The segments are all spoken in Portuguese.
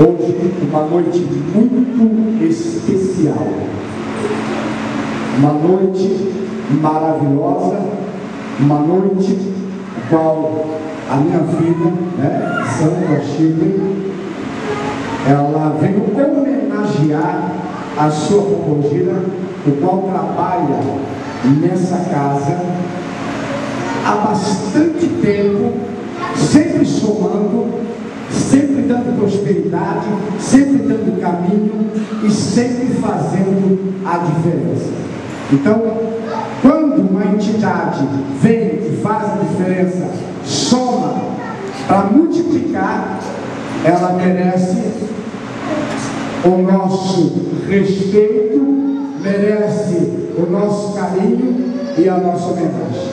Hoje, uma noite muito especial, uma noite maravilhosa, uma noite qual a minha filha, né, Santa Xifre, ela veio homenagear a sua Pombo Gira, o qual trabalha nessa casa há bastante tempo, sempre somando, sempre dando prosperidade, sempre dando caminho e sempre fazendo a diferença. Então, quando uma entidade vem e faz a diferença, soma para multiplicar, ela merece o nosso respeito, merece o nosso carinho e a nossa homenagem.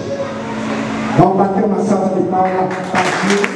Vamos bater uma salva de palmas para ti.